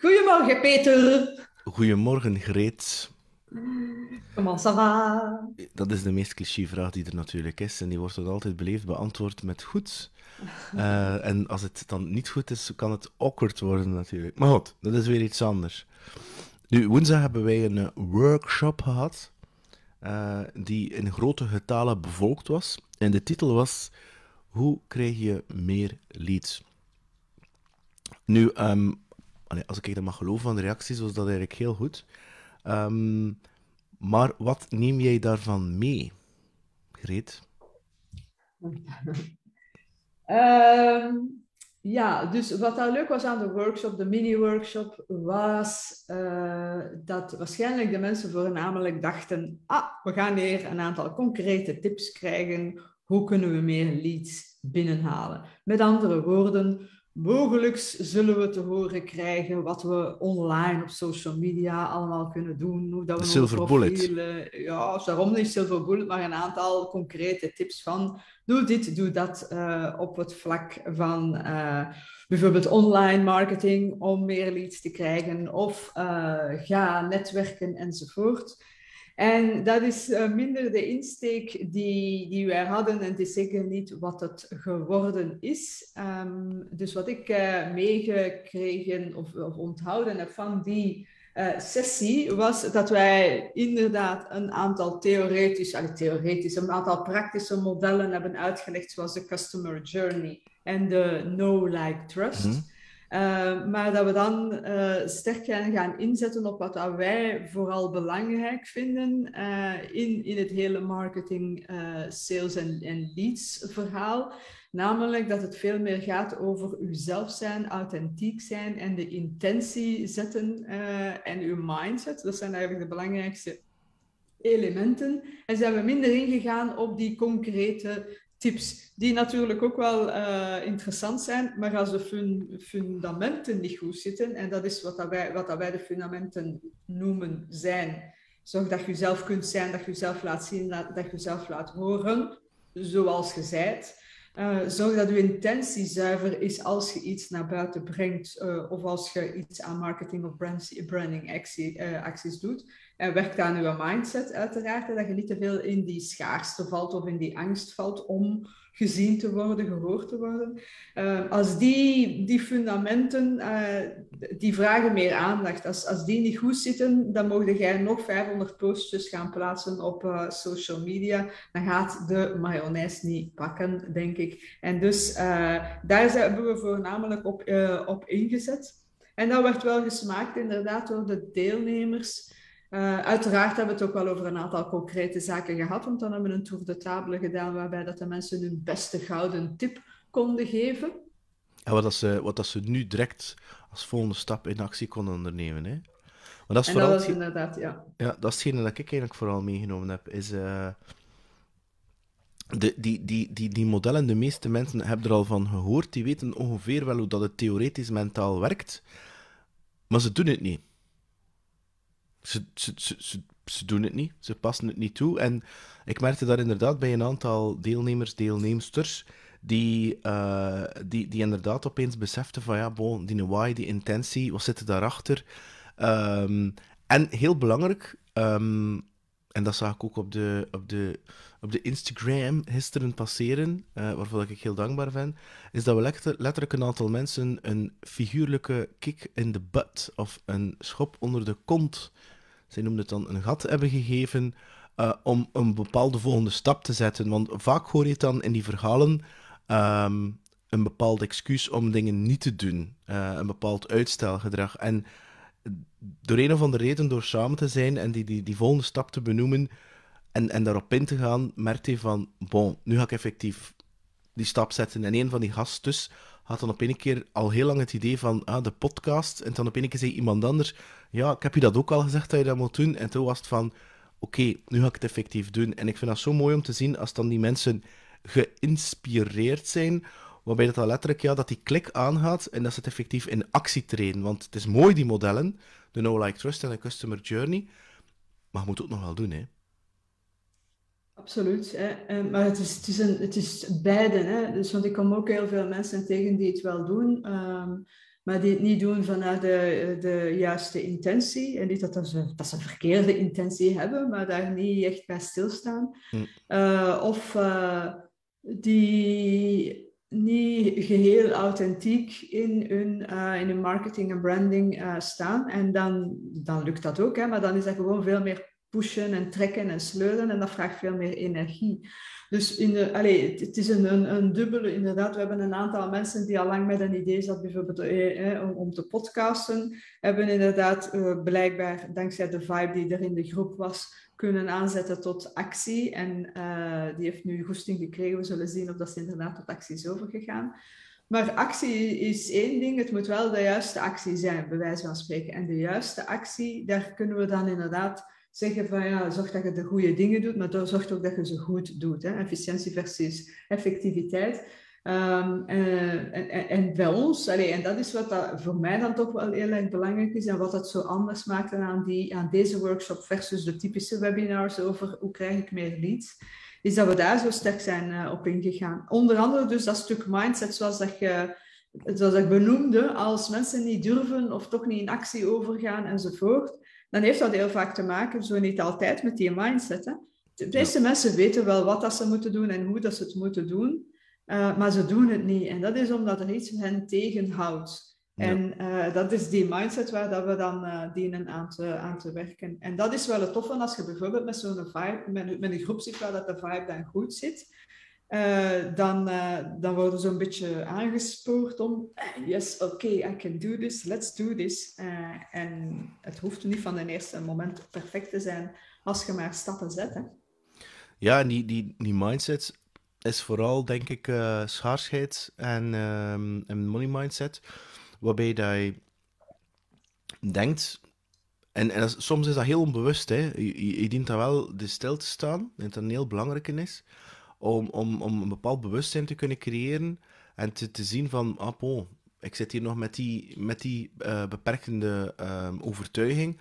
Goedemorgen, Peter. Goedemorgen, Greet. Comment ça va? Dat is de meest cliché-vraag die er natuurlijk is. En die wordt altijd beleefd beantwoord met goed. En als het dan niet goed is, kan het awkward worden natuurlijk. Maar goed, dat is weer iets anders. Nu, woensdag hebben wij een workshop gehad die in grote getalen bevolkt was. En de titel was: hoe krijg je meer leads? Nu, als ik dat mag geloven van de reacties, was dat eigenlijk heel goed. Maar wat neem jij daarvan mee, Greet? Ja, dus wat daar leuk was aan de workshop, de mini-workshop, was dat waarschijnlijk de mensen voornamelijk dachten: ah, we gaan hier een aantal concrete tips krijgen. Hoe kunnen we meer leads binnenhalen? Met andere woorden, mogelijk zullen we te horen krijgen wat we online op social media allemaal kunnen doen. Hoe dat we silver bullet. Ja, daarom niet silver bullet, maar een aantal concrete tips van doe dit, doe dat op het vlak van bijvoorbeeld online marketing om meer leads te krijgen of ga netwerken enzovoort. En dat is minder de insteek die wij hadden en het is zeker niet wat het geworden is. Dus wat ik meegekregen of onthouden heb van die sessie was dat wij inderdaad een aantal een aantal praktische modellen hebben uitgelegd, zoals de Customer Journey en de Know-Like-Trust. Maar dat we dan sterk gaan inzetten op wat wij vooral belangrijk vinden in het hele marketing, sales en leads verhaal. Namelijk dat het veel meer gaat over uzelf zijn, authentiek zijn en de intentie zetten en uw mindset. Dat zijn eigenlijk de belangrijkste elementen. En zijn we minder ingegaan op die concrete tips, die natuurlijk ook wel interessant zijn, maar als de fundamenten niet goed zitten, en dat is wat wij de fundamenten noemen, zijn. Zorg dat je zelf kunt zijn, dat je zelf laat zien, dat je zelf laat horen, zoals je bent. Zorg dat je intentie zuiver is als je iets naar buiten brengt of als je iets aan marketing of branding acties doet. En werk aan je mindset uiteraard, hè, dat je niet te veel in die schaarste valt of in die angst valt om gezien te worden, gehoord te worden. Als die fundamenten, die vragen meer aandacht. Als die niet goed zitten, dan mocht jij nog 500 postjes gaan plaatsen op social media. Dan gaat de mayonaise niet pakken, denk ik. En dus daar hebben we voornamelijk op ingezet. En dat werd wel gesmaakt inderdaad door de deelnemers. Uiteraard hebben we het ook wel over een aantal concrete zaken gehad, want dan hebben we een tour de table gedaan waarbij dat de mensen hun beste gouden tip konden geven. En wat dat ze nu direct als volgende stap in actie konden ondernemen. Hè? Maar dat is vooral dat was inderdaad, ja. Ja, dat is hetgene dat ik eigenlijk vooral meegenomen heb, is die modellen. De meeste mensen hebben er al van gehoord, die weten ongeveer wel hoe dat het theoretisch mentaal werkt, maar ze doen het niet. Ze doen het niet, ze passen het niet toe. En ik merkte daar inderdaad bij een aantal deelnemers, deelnemsters, die inderdaad opeens beseften van ja, bon, die why, die intentie, wat zit er daarachter? En heel belangrijk, en dat zag ik ook op de Instagram gisteren passeren, waarvoor ik heel dankbaar ben, is dat we letterlijk een aantal mensen een figuurlijke kick in de butt of een schop onder de kont, zij noemden het dan een gat, hebben gegeven om een bepaalde volgende stap te zetten. Want vaak hoor je dan in die verhalen een bepaald excuus om dingen niet te doen, een bepaald uitstelgedrag. En door een of andere reden, door samen te zijn en die volgende stap te benoemen en daarop in te gaan, merkte je van, bon, nu ga ik effectief die stap zetten. En een van die gasten dus had dan op een keer al heel lang het idee van, ah, de podcast. En dan op een keer zei iemand anders, ja, ik heb je dat ook al gezegd dat je dat moet doen. En toen was het van, oké, nu ga ik het effectief doen. En ik vind dat zo mooi om te zien als dan die mensen geïnspireerd zijn, waarbij dat letterlijk, ja, dat die klik aangaat en dat ze het effectief in actie treden. Want het is mooi, die modellen, de Know-Like-Trust en de Customer Journey, maar je moet het ook nog wel doen, hè. Absoluut, hè. Maar het is beide, hè. Dus, want ik kom ook heel veel mensen tegen die het wel doen, maar die het niet doen vanuit de juiste intentie. En niet dat ze een verkeerde intentie hebben, maar daar niet echt bij stilstaan. Of die niet geheel authentiek in hun marketing en branding staan. En dan lukt dat ook, hè, maar dan is dat gewoon veel meer pushen en trekken en sleuren, en dat vraagt veel meer energie. Dus het is een dubbele, inderdaad. We hebben een aantal mensen die al lang met een idee zat, bijvoorbeeld om te podcasten, hebben inderdaad blijkbaar, dankzij de vibe die er in de groep was, kunnen aanzetten tot actie. En die heeft nu goesting gekregen. We zullen zien of dat ze inderdaad tot actie is overgegaan. Maar actie is één ding. Het moet wel de juiste actie zijn, bij wijze van spreken. En de juiste actie, daar kunnen we dan inderdaad zeggen van ja, zorg dat je de goede dingen doet, maar zorg ook dat je ze goed doet. Hè? Efficiëntie versus effectiviteit. En bij ons, en dat is wat dat voor mij dan toch wel heel erg belangrijk is en wat het zo anders maakt dan aan deze workshop versus de typische webinars over hoe krijg ik meer leads, is dat we daar zo sterk zijn op ingegaan. Onder andere dus dat stuk mindset zoals ik benoemde, als mensen niet durven of toch niet in actie overgaan enzovoort, dan heeft dat heel vaak te maken, zo niet altijd, met die mindset. Hè? De meeste mensen weten wel wat dat ze moeten doen en hoe dat ze het moeten doen. Maar ze doen het niet. En dat is omdat er iets hen tegenhoudt. Ja. En dat is die mindset waar dat we dan dienen aan te werken. En dat is wel het toffe als je bijvoorbeeld met zo'n vibe, met een groep zit waar dat de vibe dan goed zit. Dan worden ze een beetje aangespoord om yes, okay, I can do this, let's do this. En het hoeft niet van het eerste moment perfect te zijn als je maar stappen zet. Hè. Ja, die mindset is vooral, denk ik, schaarsheid en money mindset, waarbij dat je denkt, en soms is dat heel onbewust, hè. Je dient daar wel de stil te staan, en dat een heel belangrijke is, om een bepaald bewustzijn te kunnen creëren en te zien van, ik zit hier nog met die beperkende overtuiging.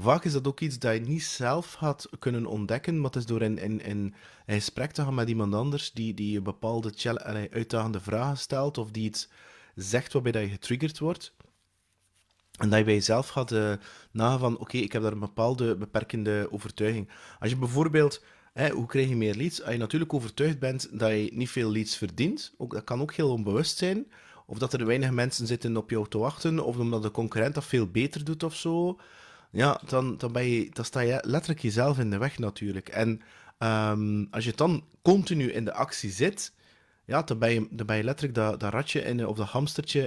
Vaak is dat ook iets dat je niet zelf had kunnen ontdekken, maar het is door in gesprek te gaan met iemand anders die je bepaalde uitdagende vragen stelt of die iets zegt waarbij dat je getriggerd wordt. En dat je bij jezelf gaat nagaan van oké, ik heb daar een bepaalde beperkende overtuiging. Als je bijvoorbeeld, hoe krijg je meer leads? Als je natuurlijk overtuigd bent dat je niet veel leads verdient, dat kan ook heel onbewust zijn, of dat er weinig mensen zitten op jou te wachten, of omdat de concurrent dat veel beter doet of zo. Ja, dan sta je letterlijk jezelf in de weg natuurlijk. En als je dan continu in de actie zit, ja, dan ben je letterlijk dat ratje of dat hamstertje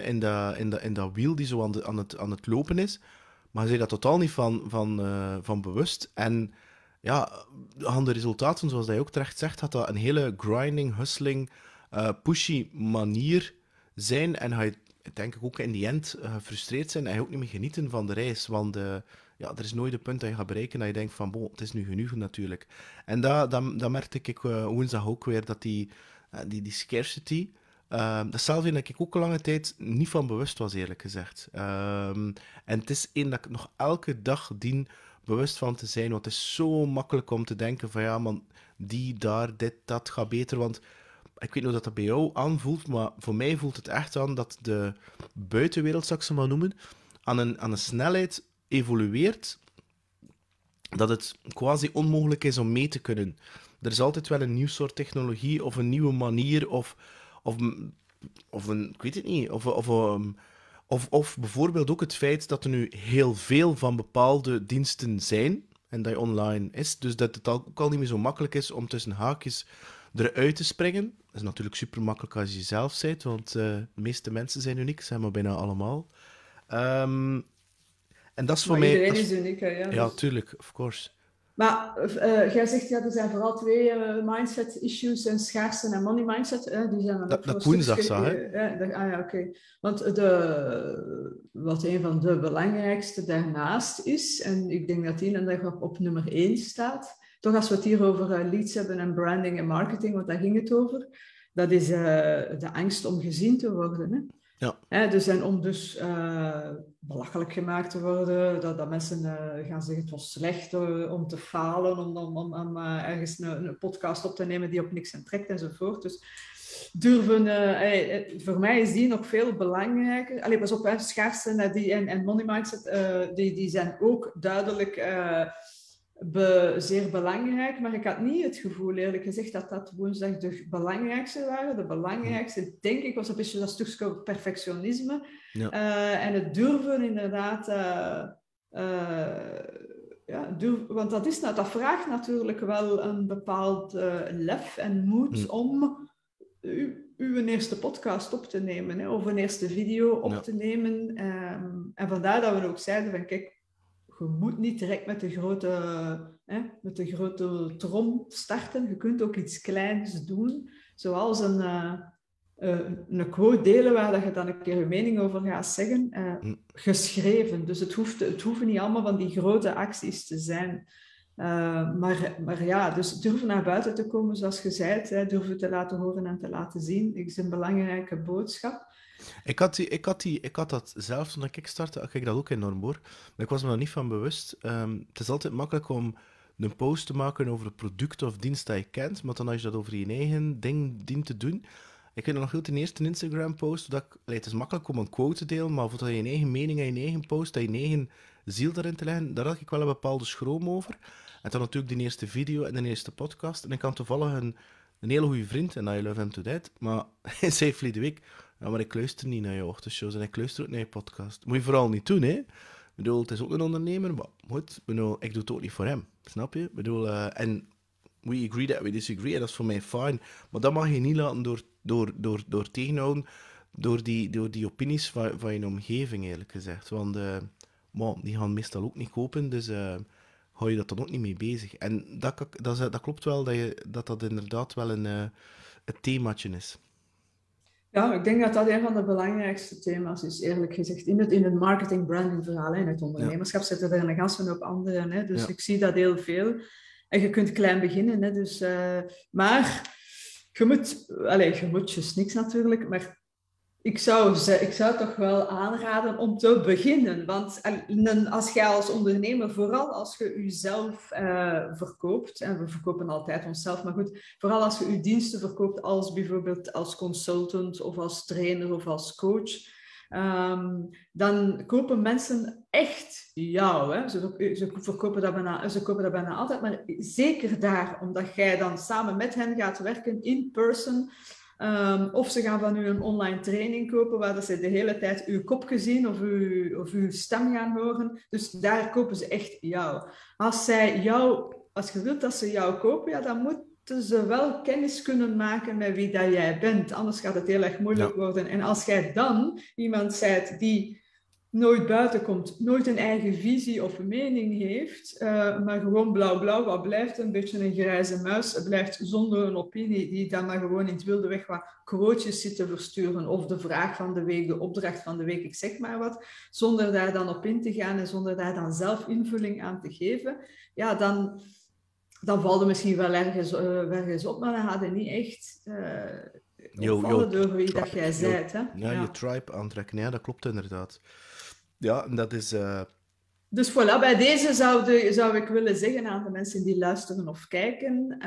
in dat wiel die zo aan het lopen is. Maar je bent daar totaal niet van bewust. En ja, aan de resultaten, zoals hij ook terecht zegt, gaat dat een hele grinding, hustling, pushy manier zijn. En ga je, denk ik, ook in die end gefrustreerd zijn en je ook niet meer genieten van de reis. Want er is nooit een punt dat je gaat bereiken dat je denkt van, het is nu genoeg natuurlijk. En dat merkte ik woensdag ook weer, dat die scarcity, dat is zelf een dat ik ook een lange tijd niet van bewust was, eerlijk gezegd. En het is één dat ik nog elke dag dien bewust van te zijn, want het is zo makkelijk om te denken van, ja man, die, daar, dit, dat gaat beter, want ik weet niet of dat bij jou aanvoelt, maar voor mij voelt het echt aan dat de buitenwereld, zal ik ze maar noemen, aan een snelheid evolueert dat het quasi onmogelijk is om mee te kunnen. Er is altijd wel een nieuw soort technologie of een nieuwe manier of een, ik weet het niet, of bijvoorbeeld ook het feit dat er nu heel veel van bepaalde diensten zijn en dat je online is, dus dat het ook al niet meer zo makkelijk is om tussen haakjes eruit te springen. Dat is natuurlijk super makkelijk als je jezelf bent, want de meeste mensen zijn uniek, zijn maar bijna allemaal. En dat is voor mij. Iedereen is uniek, hè? Ja, dus tuurlijk, of course. Maar jij zegt ja, er zijn vooral twee mindset issues, en schaarste en money mindset. Die zijn dat woensdag zag, hè? Oké. Want wat een van de belangrijkste daarnaast is, en ik denk dat die dan op nummer 1 staat. Toch als we het hier over leads hebben en branding en marketing, want daar ging het over, dat is de angst om gezien te worden. Hè? Ja. Dus en om belachelijk gemaakt te worden, dat mensen gaan zeggen het was slecht om te falen, om ergens een podcast op te nemen die op niks aan trekt enzovoort. Dus durven... voor mij is die nog veel belangrijker. Allee, pas op, hè, schaarste die, en money mindset, die zijn ook duidelijk zeer belangrijk. Maar ik had niet het gevoel, eerlijk gezegd, dat woensdag de belangrijkste waren. De belangrijkste, denk ik, was een beetje dat stukje perfectionisme. Ja. En het durven inderdaad... want dat vraagt natuurlijk wel een bepaald lef en moed om uw eerste podcast op te nemen, hè, of een eerste video op te nemen. En vandaar dat we ook zeiden van, kijk, je moet niet direct met de grote trom starten. Je kunt ook iets kleins doen, zoals een quote delen waar dat je dan een keer je mening over gaat zeggen, geschreven. Dus het hoeven niet allemaal van die grote acties te zijn. Dus durven naar buiten te komen zoals je zei, durven te laten horen en te laten zien, is een belangrijke boodschap. Ik had dat zelf toen ik startte, ik kreeg dat ook enorm hoor, maar ik was me daar niet van bewust. Het is altijd makkelijk om een post te maken over een product of dienst dat je kent, maar dan als je dat over je eigen ding dient te doen... Ik weet nog heel ten eerste een Instagram-post. Het is makkelijk om een quote te delen, maar voordat je een eigen mening en je eigen post, dat je eigen ziel daarin te leggen, daar had ik wel een bepaalde schroom over. En dan natuurlijk die eerste video en de eerste podcast. En ik had toevallig een hele goede vriend, en I love him to death, maar hij zei verleden week, maar ik luister niet naar je ochtendshows en ik luister ook naar je podcast. Moet je vooral niet doen, hè. Ik bedoel, het is ook een ondernemer, maar goed, ik doe het ook niet voor hem. Snap je? Ik bedoel, en we agree that we disagree, en dat is voor mij fijn. Maar dat mag je niet laten door tegenhouden, door die opinies van je omgeving, eerlijk gezegd. Want die gaan meestal ook niet kopen, dus hou je dat dan ook niet mee bezig. En dat klopt wel, dat inderdaad wel een themaatje is. Ja, ik denk dat dat een van de belangrijkste thema's is, eerlijk gezegd. In het marketing-branding-verhaal, in het ondernemerschap zitten er een gasten op anderen. Hè? Dus ik zie dat heel veel. En je kunt klein beginnen, hè? Dus, maar... Je moet dus niks natuurlijk, maar ik zou toch wel aanraden om te beginnen. Want als jij als ondernemer, vooral als je jezelf verkoopt, en we verkopen altijd onszelf, maar goed, vooral als je je diensten verkoopt als bijvoorbeeld als consultant of als trainer of als coach, dan kopen mensen echt jou. Hè? Ze kopen dat bijna altijd, maar zeker daar, omdat jij dan samen met hen gaat werken in person. Of ze gaan van u een online training kopen, waar dat ze de hele tijd uw kopje zien of uw stem gaan horen. Dus daar kopen ze echt jou. Als je wilt dat ze jou kopen, ja, dan moeten ze wel kennis kunnen maken met wie dat jij bent. Anders gaat het heel erg moeilijk worden. En als jij dan iemand bent die nooit buiten komt, nooit een eigen visie of mening heeft, maar gewoon blauw-blauw, wat blijft een beetje een grijze muis, het blijft zonder een opinie, die dan maar gewoon in het wilde weg wat quotejes zit te versturen, of de vraag van de week, de opdracht van de week, ik zeg maar wat, zonder daar dan op in te gaan en zonder daar dan zelf invulling aan te geven, ja, dan valde misschien wel ergens op, maar dan hadden niet echt... door wie dat jij bent. Je tribe aantrekken, ja, dat klopt inderdaad. Ja, en dat is... Dus voilà, bij deze zou ik willen zeggen aan de mensen die luisteren of kijken,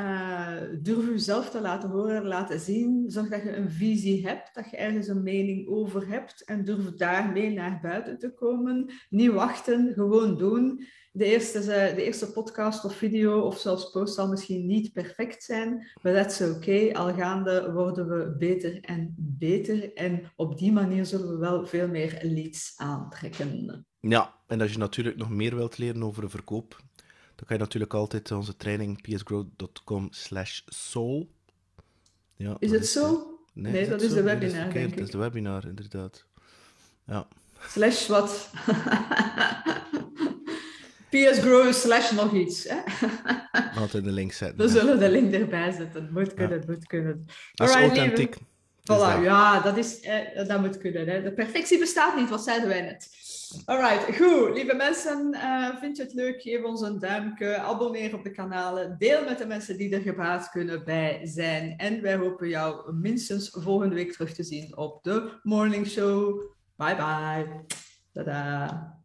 durf jezelf te laten horen, laten zien. Zorg dat je een visie hebt, dat je ergens een mening over hebt en durf daarmee naar buiten te komen. Niet wachten, gewoon doen. De eerste podcast of video of zelfs post zal misschien niet perfect zijn, maar dat is oké. Al gaande worden we beter en beter en op die manier zullen we wel veel meer leads aantrekken. Ja, en als je natuurlijk nog meer wilt leren over de verkoop, dan kan je natuurlijk altijd onze training psgrowth.com/soul. Ja, is het zo? Nee, dat is de webinar, denk ik. Dat is de webinar, inderdaad. Ja. Slash wat? psgrowth/nog iets. Altijd de link zetten. We zullen de link erbij zetten. Moet kunnen. Dat is authentiek. Voilà, ja, dat moet kunnen. Hè. De perfectie bestaat niet, wat zeiden wij net. Alright, goed. Lieve mensen, vind je het leuk? Geef ons een duimpje, abonneer op de kanalen, deel met de mensen die er gebaat kunnen bij zijn. En wij hopen jou minstens volgende week terug te zien op de Morning Show. Bye bye. Tada.